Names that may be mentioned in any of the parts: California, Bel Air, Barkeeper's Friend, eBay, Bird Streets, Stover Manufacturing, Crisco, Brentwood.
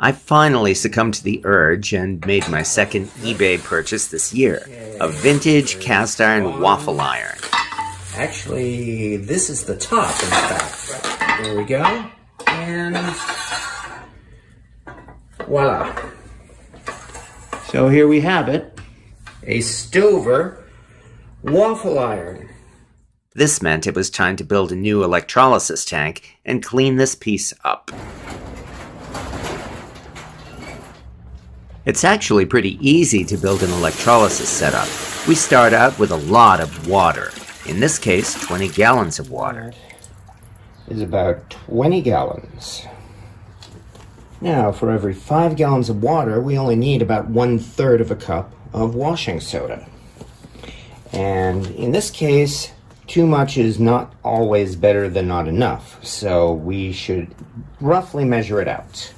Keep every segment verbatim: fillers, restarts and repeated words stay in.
I finally succumbed to the urge and made my second eBay purchase this year, a vintage cast iron waffle iron. Actually, this is the top, in fact. There we go. And voila. So here we have it, a Stover waffle iron. This meant it was time to build a new electrolysis tank and clean this piece up. It's actually pretty easy to build an electrolysis setup. We start out with a lot of water. In this case, twenty gallons of water. It's about twenty gallons. Now, for every five gallons of water, we only need about one third of a cup of washing soda. And in this case, too much is not always better than not enough. So we should roughly measure it out.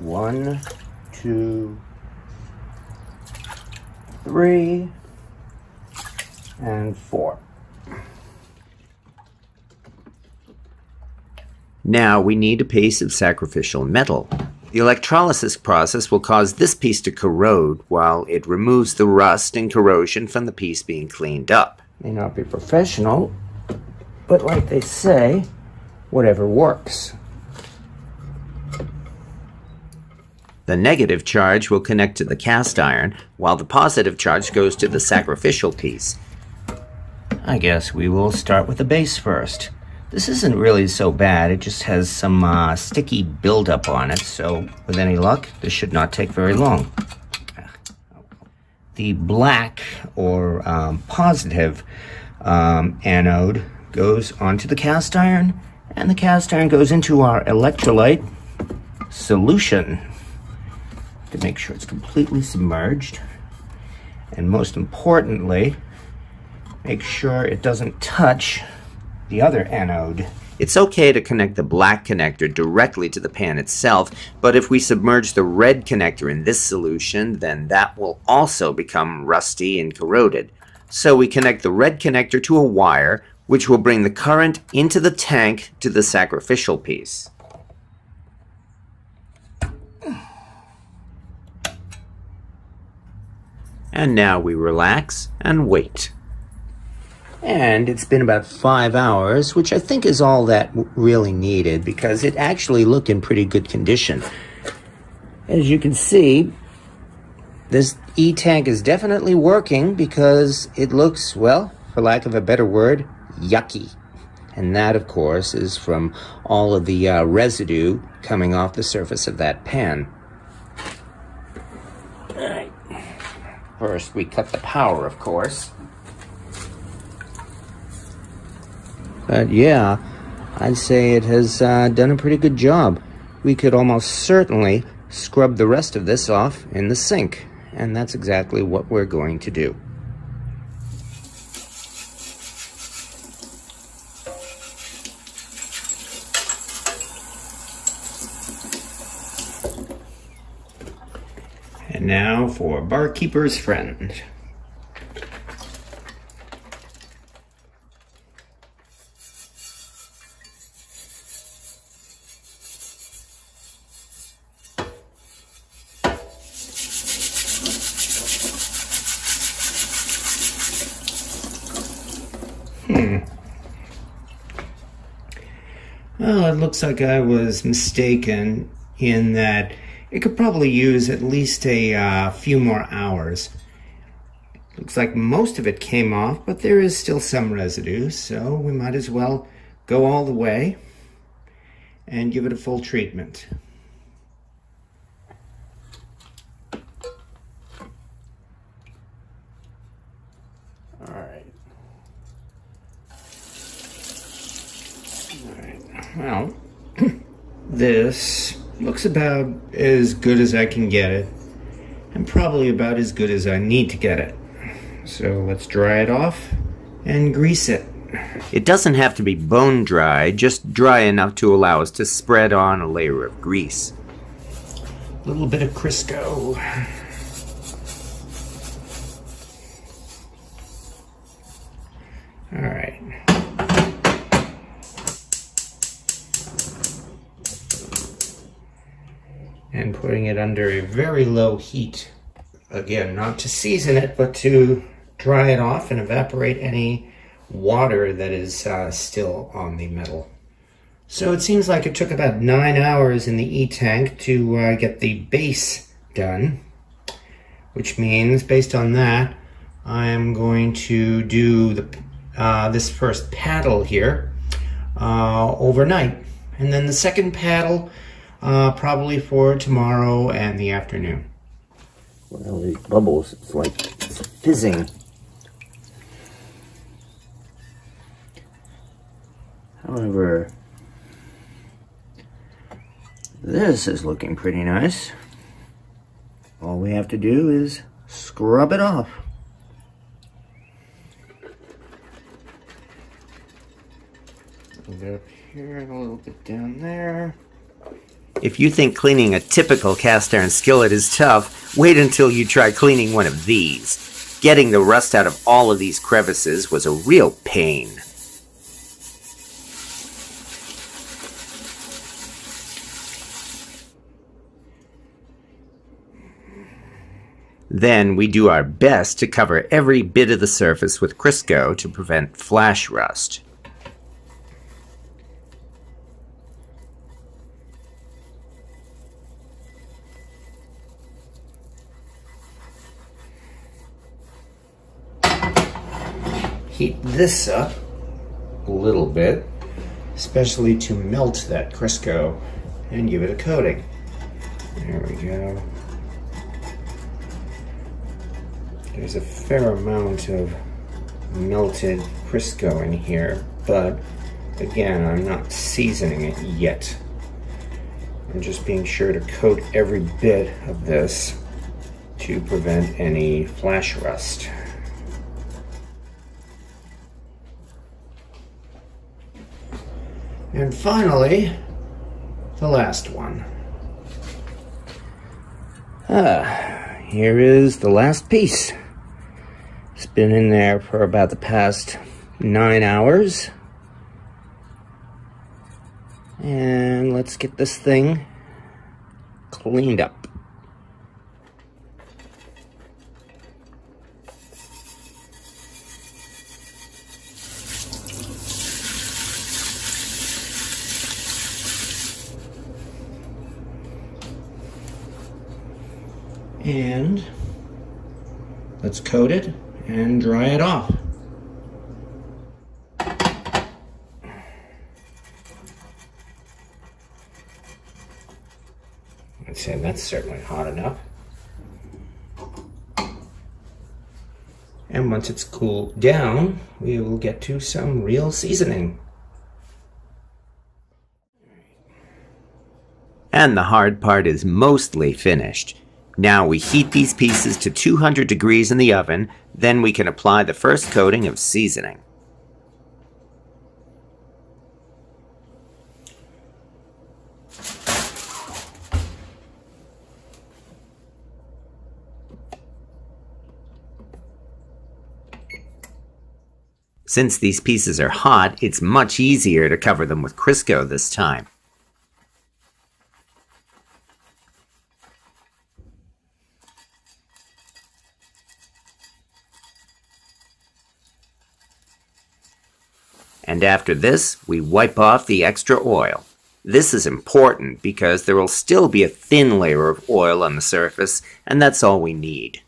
One, two, three, and four. Now we need a piece of sacrificial metal. The electrolysis process will cause this piece to corrode while it removes the rust and corrosion from the piece being cleaned up. May not be professional, but like they say, whatever works. The negative charge will connect to the cast iron, while the positive charge goes to the sacrificial piece. I guess we will start with the base first. This isn't really so bad, it just has some uh, sticky buildup on it, so with any luck, this should not take very long. The black, or um, positive, um, anode goes onto the cast iron, and the cast iron goes into our electrolyte solution. To make sure it's completely submerged, and most importantly, make sure it doesn't touch the other anode. It's okay to connect the black connector directly to the pan itself, but if we submerge the red connector in this solution, then that will also become rusty and corroded. So we connect the red connector to a wire, which will bring the current into the tank to the sacrificial piece. And now we relax and wait. And it's been about five hours, which I think is all that really needed because it actually looked in pretty good condition. As you can see, this e-tank is definitely working because it looks, well, for lack of a better word, yucky. And that, of course, is from all of the uh, residue coming off the surface of that pan. First, we cut the power, of course. But yeah, I'd say it has uh, done a pretty good job. We could almost certainly scrub the rest of this off in the sink, and that's exactly what we're going to do. And now for Barkeeper's Friend. Hmm. Well, it looks like I was mistaken in that it could probably use at least a uh, few more hours. Looks like most of it came off, but there is still some residue, so we might as well go all the way and give it a full treatment. All right. All right. Well, this looks about as good as I can get it, and probably about as good as I need to get it. So let's dry it off and grease it. It doesn't have to be bone dry, just dry enough to allow us to spread on a layer of grease. A little bit of Crisco. All right. putting it under a very low heat. Again, not to season it, but to dry it off and evaporate any water that is uh, still on the metal. So it seems like it took about nine hours in the E-tank to uh, get the base done, which means based on that, I'm going to do the, uh, this first paddle here uh, overnight, and then the second paddle uh, probably for tomorrow and the afternoon. Well, these bubbles, it's like it's fizzing. However, this is looking pretty nice. All we have to do is scrub it off. A little bit up here and a little bit down there. If you think cleaning a typical cast iron skillet is tough, wait until you try cleaning one of these. Getting the rust out of all of these crevices was a real pain. Then we do our best to cover every bit of the surface with Crisco to prevent flash rust. Heat this up a little bit, especially to melt that Crisco and give it a coating. There we go. There's a fair amount of melted Crisco in here, but again, I'm not seasoning it yet. I'm just being sure to coat every bit of this to prevent any flash rust. And finally, the last one. Ah, here is the last piece. It's been in there for about the past nine hours. And let's get this thing cleaned up. And let's coat it and dry it off. I'd say that's certainly hot enough. And once it's cooled down, we will get to some real seasoning. And the hard part is mostly finished. Now we heat these pieces to two hundred degrees in the oven, then we can apply the first coating of seasoning. Since these pieces are hot, it's much easier to cover them with Crisco this time. And after this, we wipe off the extra oil. This is important because there will still be a thin layer of oil on the surface, and that's all we need.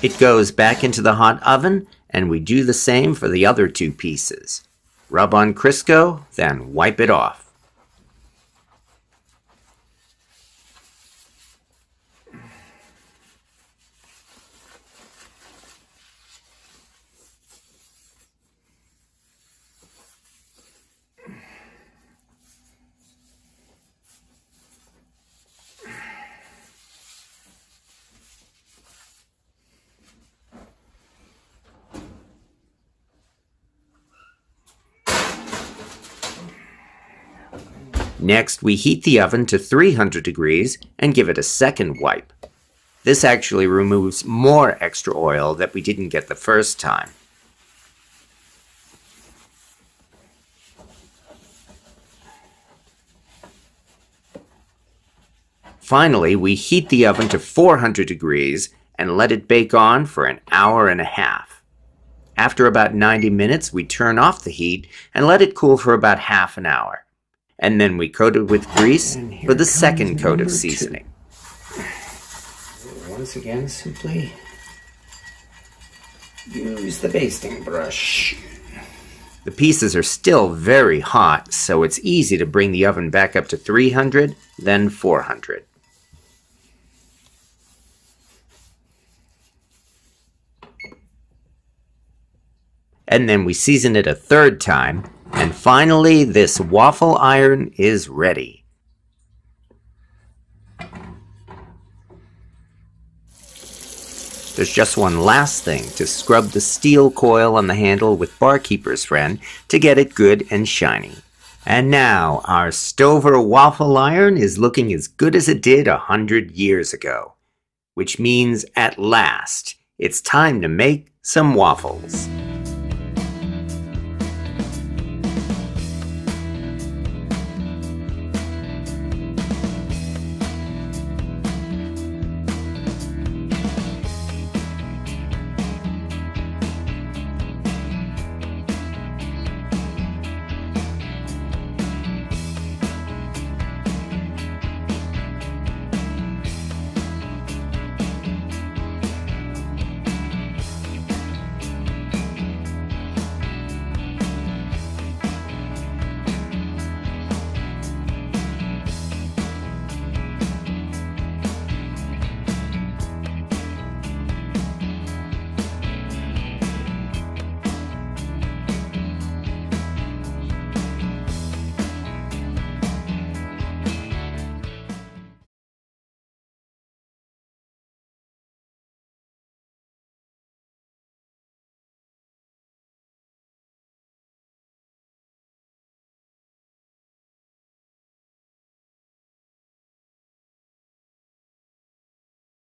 It goes back into the hot oven, and we do the same for the other two pieces. Rub on Crisco, then wipe it off. Next, we heat the oven to three hundred degrees and give it a second wipe. This actually removes more extra oil that we didn't get the first time. Finally, we heat the oven to four hundred degrees and let it bake on for an hour and a half. After about ninety minutes, we turn off the heat and let it cool for about half an hour. And then we coat it with grease for the second coat of seasoning. Once again, simply use the basting brush. The pieces are still very hot, so it's easy to bring the oven back up to three hundred, then four hundred. And then we season it a third time. And finally, this waffle iron is ready. There's just one last thing, to scrub the steel coil on the handle with Barkeeper's Friend to get it good and shiny. And now, our Stover waffle iron is looking as good as it did a hundred years ago. Which means, at last, it's time to make some waffles.